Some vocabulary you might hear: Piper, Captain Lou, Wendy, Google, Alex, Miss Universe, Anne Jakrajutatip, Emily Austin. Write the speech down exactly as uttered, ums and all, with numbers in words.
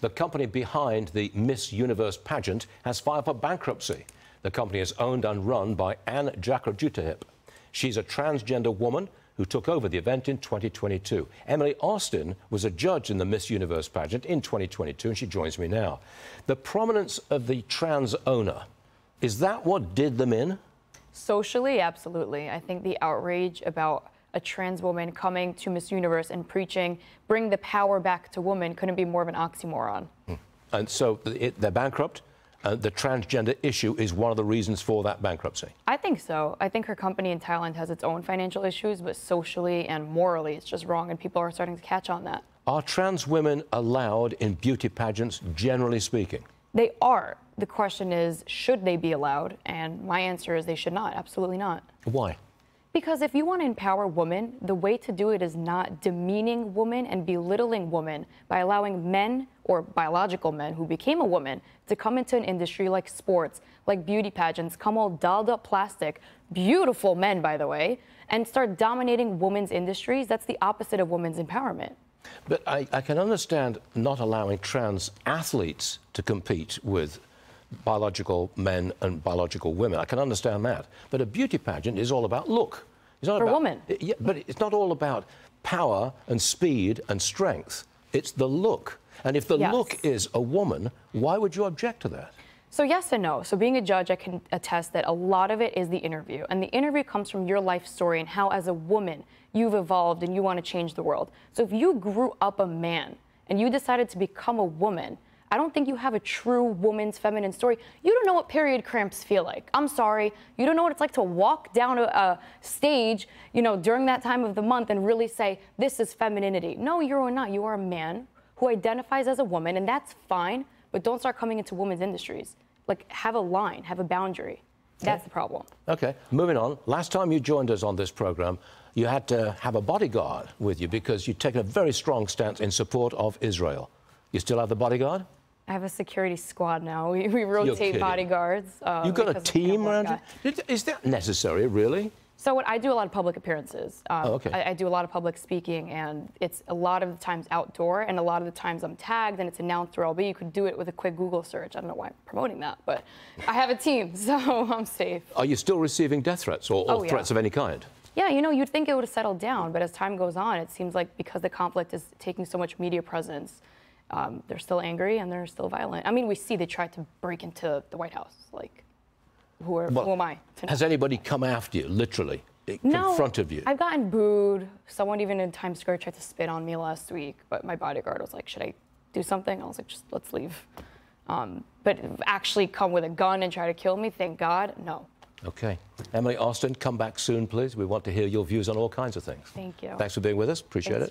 The company behind the Miss Universe pageant has filed for bankruptcy. The company is owned and run by Anne Jakrajutatip. She's a transgender woman who took over the event in twenty twenty-two. Emily Austin was a judge in the Miss Universe pageant in twenty twenty-two, and she joins me now. The prominence of the trans owner, is that what did them in? Socially, absolutely. I think the outrage about a trans woman coming to Miss Universe and preaching, bring the power back to women, couldn't be more of an oxymoron. And so it, they're bankrupt. Uh, the transgender issue is one of the reasons for that bankruptcy. I think so. I think her company in Thailand has its own financial issues, but socially and morally, it's just wrong, and people are starting to catch on that. Are trans women allowed in beauty pageants, generally speaking? They are. The question is, should they be allowed? And my answer is they should not. Absolutely not. Why? Because if you want to empower women, the way to do it is not demeaning women and belittling women by allowing men or biological men who became a woman to come into an industry like sports, like beauty pageants, come all dolled up plastic, beautiful men, by the way, and start dominating women's industries. That's the opposite of women's empowerment. But I, I can understand not allowing trans athletes to compete with biological men and biological women. I can understand that. But a beauty pageant is all about look. It's not for about, women. Yeah, but it's not all about power and speed and strength. It's the look. And if the yes. look is a woman, why would you object to that? So yes and no. So being a judge, I can attest that a lot of it is the interview. And the interview comes from your life story and how, as a woman, you've evolved and you want to change the world. So if you grew up a man and you decided to become a woman, I don't think you have a true woman's feminine story. You don't know what period cramps feel like. I'm sorry. You don't know what it's like to walk down a, a stage, you know, during that time of the month and really say, this is femininity. No, you're not. You are a man who identifies as a woman, and that's fine, but don't start coming into women's industries. Like, have a line, have a boundary. That's the problem. Okay, moving on. Last time you joined us on this program, you had to have a bodyguard with you because you'd taken a very strong stance in support of Israel. You still have the bodyguard? I have a security squad now. We, we rotate bodyguards. Um, You've got a team around you? Is that necessary, really? So what, I do a lot of public appearances. Um, oh, okay. I, I do a lot of public speaking, and it's a lot of the times outdoor, and a lot of the times I'm tagged, and it's announced through L B. You could do it with a quick Google search. I don't know why I'm promoting that, but I have a team, so I'm safe. Are you still receiving death threats or, or oh, threats yeah. of any kind? Yeah, you know, you'd think it would have settled down, but as time goes on, it seems like because the conflict is taking so much media presence, Um, they're still angry and they're still violent. I mean, we see they tried to break into the White House. Like, who, are, well, who am I? To has know? Anybody come after you, literally, in no, front of you? I've gotten booed. Someone even in Times Square tried to spit on me last week, but my bodyguard was like, should I do something? I was like, just let's leave. Um, but actually come with a gun and try to kill me, thank God, no. Okay. Emily Austin, come back soon, please. We want to hear your views on all kinds of things. Thank you. Thanks for being with us. Appreciate Thanks. it.